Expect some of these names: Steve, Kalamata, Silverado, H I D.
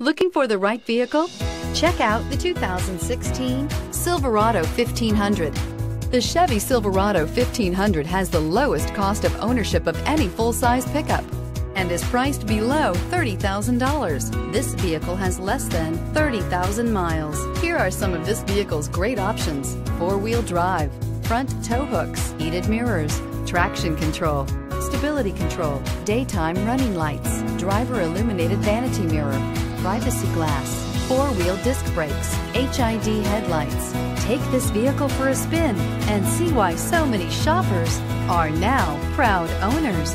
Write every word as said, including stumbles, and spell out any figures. Looking for the right vehicle? Check out the two thousand sixteen Silverado fifteen hundred. The Chevy Silverado fifteen hundred has the lowest cost of ownership of any full-size pickup and is priced below thirty thousand dollars. This vehicle has less than thirty thousand miles. Here are some of this vehicle's great options: four-wheel drive, front tow hooks, heated mirrors, traction control, stability control, daytime running lights, driver illuminated vanity mirror, privacy glass, four-wheel disc brakes, H I D headlights. Take this vehicle for a spin and see why so many shoppers are now proud owners.